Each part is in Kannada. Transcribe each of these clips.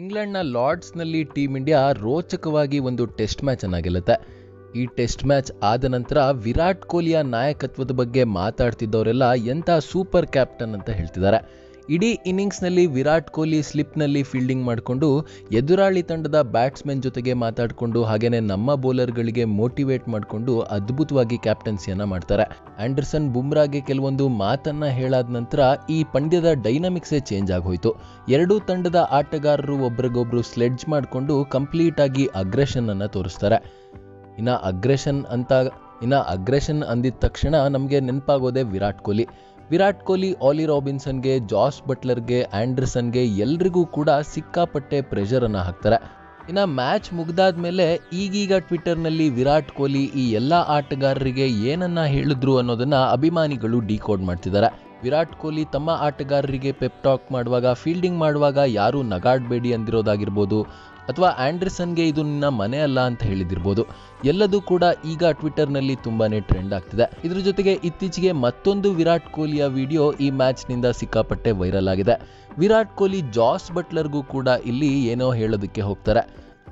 ಇಂಗ್ಲೆಂಡ್ನ ಲಾರ್ಡ್ಸ್ನಲ್ಲಿ ಟೀಮ್ ಇಂಡಿಯಾ ರೋಚಕವಾಗಿ ಒಂದು ಟೆಸ್ಟ್ ಮ್ಯಾಚನ್ನು ಗೆಲ್ಲುತ್ತೆ. ಈ ಟೆಸ್ಟ್ ಮ್ಯಾಚ್ ಆದ ನಂತರ ವಿರಾಟ್ ಕೊಹ್ಲಿಯ ನಾಯಕತ್ವದ ಬಗ್ಗೆ ಮಾತಾಡ್ತಿದ್ದವರೆಲ್ಲ ಎಂಥ ಸೂಪರ್ ಕ್ಯಾಪ್ಟನ್ ಅಂತ ಹೇಳ್ತಿದ್ದಾರೆ. ಇಡೀ ಇನ್ನಿಂಗ್ಸ್ನಲ್ಲಿ ವಿರಾಟ್ ಕೊಹ್ಲಿ ಸ್ಲಿಪ್ನಲ್ಲಿ ಫೀಲ್ಡಿಂಗ್ ಮಾಡಿಕೊಂಡು ಎದುರಾಳಿ ತಂಡದ ಬ್ಯಾಟ್ಸ್ಮನ್ ಜೊತೆಗೆ ಮಾತಾಡಿಕೊಂಡು ಹಾಗೆಯೇ ನಮ್ಮ ಬೌಲರ್ಗಳಿಗೆ ಮೋಟಿವೇಟ್ ಮಾಡಿಕೊಂಡು ಅದ್ಭುತವಾಗಿ ಕ್ಯಾಪ್ಟನ್ಸಿಯನ್ನು ಮಾಡ್ತಾರೆ. ಆ್ಯಂಡರ್ಸನ್ ಬುಮ್ರಾಗೆ ಕೆಲವೊಂದು ಮಾತನ್ನು ಹೇಳಾದ ನಂತರ ಈ ಪಂದ್ಯದ ಡೈನಾಮಿಕ್ಸೇ ಚೇಂಜ್ ಆಗೋಯಿತು. ಎರಡೂ ತಂಡದ ಆಟಗಾರರು ಒಬ್ರಿಗೊಬ್ರು ಸ್ಲೆಡ್ಜ್ ಮಾಡಿಕೊಂಡು ಕಂಪ್ಲೀಟಾಗಿ ಅಗ್ರೆಷನನ್ನು ತೋರಿಸ್ತಾರೆ. ಇನ್ನು ಅಗ್ರೆಷನ್ ಅಂದಿದ ತಕ್ಷಣ ನಮಗೆ ನೆನಪಾಗೋದೆ ವಿರಾಟ್ ಕೊಹ್ಲಿ ಆಲಿ ರಾಬಿನ್ಸನ್ಗೆ, ಜಾಸ್ ಬಟ್ಲರ್ಗೆ, ಆ್ಯಂಡರ್ಸನ್ಗೆ ಎಲ್ರಿಗೂ ಕೂಡ ಸಿಕ್ಕಾಪಟ್ಟೆ ಪ್ರೆಷರನ್ನು ಹಾಕ್ತಾರೆ. ಇನ್ನು ಮ್ಯಾಚ್ ಮುಗ್ದಾದ ಮೇಲೆ ಈಗೀಗ ಟ್ವಿಟರ್ನಲ್ಲಿ ವಿರಾಟ್ ಕೊಹ್ಲಿ ಈ ಎಲ್ಲ ಆಟಗಾರರಿಗೆ ಏನನ್ನು ಹೇಳಿದ್ರು ಅನ್ನೋದನ್ನು ಅಭಿಮಾನಿಗಳು ಡಿಕೋಡ್ ಮಾಡ್ತಿದ್ದಾರೆ. ವಿರಾಟ್ ಕೊಹ್ಲಿ ತಮ್ಮ ಆಟಗಾರರಿಗೆ ಪೆಪ್ ಟಾಕ್ ಮಾಡುವಾಗ, ಫೀಲ್ಡಿಂಗ್ ಮಾಡುವಾಗ ಯಾರೂ ನಗಾಡಬೇಡಿ ಅಂದಿರೋದಾಗಿರ್ಬೋದು, ಅಥವಾ ಆ್ಯಂಡರ್ಸನ್ಗೆ ಇದು ನಿನ್ನ ಮನೆ ಅಲ್ಲ ಅಂತ ಹೇಳಿದಿರ್ಬೋದು. ಎಲ್ಲದೂ ಕೂಡ ಈಗ ಟ್ವಿಟರ್ನಲ್ಲಿ ತುಂಬಾ ಟ್ರೆಂಡ್ ಆಗ್ತಿದೆ. ಇದ್ರ ಜೊತೆಗೆ ಇತ್ತೀಚೆಗೆ ಮತ್ತೊಂದು ವಿರಾಟ್ ಕೊಹ್ಲಿಯ ವಿಡಿಯೋ ಈ ಮ್ಯಾಚ್ನಿಂದ ಸಿಕ್ಕಾಪಟ್ಟೆ ವೈರಲ್ ಆಗಿದೆ. ವಿರಾಟ್ ಕೊಹ್ಲಿ ಜಾಸ್ ಬಟ್ಲರ್ಗೂ ಕೂಡ ಇಲ್ಲಿ ಏನೋ ಹೇಳೋದಕ್ಕೆ ಹೋಗ್ತಾರೆ.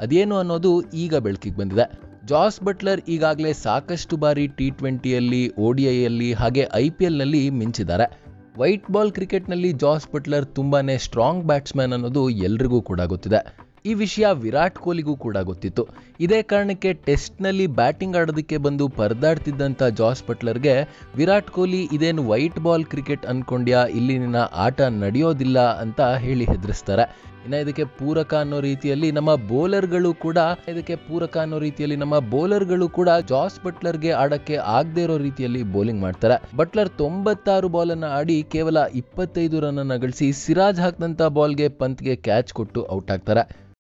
ಅದೇನು ಅನ್ನೋದು ಈಗ ಬೆಳಕಿಗೆ ಬಂದಿದೆ. ಜಾಸ್ ಬಟ್ಲರ್ ಈಗಾಗಲೇ ಸಾಕಷ್ಟು ಬಾರಿ T20 ODI ಹಾಗೆ IPLನಲ್ಲಿ ಮಿಂಚಿದ್ದಾರೆ. ವೈಟ್ ಬಾಲ್ ಕ್ರಿಕೆಟ್ನಲ್ಲಿ ಜಾಸ್ ಬಟ್ಲರ್ ತುಂಬಾ ಸ್ಟ್ರಾಂಗ್ ಬ್ಯಾಟ್ಸ್ಮನ್ ಅನ್ನೋದು ಎಲ್ರಿಗೂ ಕೂಡ ಗೊತ್ತಿದೆ. ಈ ವಿಷಯ ವಿರಾಟ್ ಕೊಹ್ಲಿಗೂ ಕೂಡ ಗೊತ್ತಿತ್ತು. ಇದೇ ಕಾರಣಕ್ಕೆ ಟೆಸ್ಟ್ನಲ್ಲಿ ಬ್ಯಾಟಿಂಗ್ ಆಡೋದಕ್ಕೆ ಬಂದು ಪರದಾಡ್ತಿದ್ದಂಥ ಜಾಸ್ ಬಟ್ಲರ್ಗೆ ವಿರಾಟ್ ಕೊಹ್ಲಿ ಇದೇನು ವೈಟ್ ಬಾಲ್ ಕ್ರಿಕೆಟ್ ಅಂದ್ಕೊಂಡ್ಯಾ, ಇಲ್ಲಿ ನಿನ್ನ ಆಟ ನಡೆಯೋದಿಲ್ಲ ಅಂತ ಹೇಳಿ ಹೆದರಿಸ್ತಾರೆ. ಇನ್ನು ಇದಕ್ಕೆ ಪೂರಕ ಅನ್ನೋ ರೀತಿಯಲ್ಲಿ ನಮ್ಮ ಬೌಲರ್ಗಳು ಕೂಡ ಜಾಸ್ ಬಟ್ಲರ್ಗೆ ಆಡಕ್ಕೆ ಆಗದೆ ಇರೋ ರೀತಿಯಲ್ಲಿ ಬೌಲಿಂಗ್ ಮಾಡ್ತಾರೆ. ಬಟ್ಲರ್ 96 ಬಾಲನ್ನು ಆಡಿ ಕೇವಲ 25 ರನ್ನನ್ನು ಗಳಿಸಿ ಸಿರಾಜ್ ಹಾಕಿದಂಥ ಬಾಲ್ಗೆ ಪಂತ್ಗೆ ಕ್ಯಾಚ್ ಕೊಟ್ಟು ಔಟ್ ಆಗ್ತಾರೆ.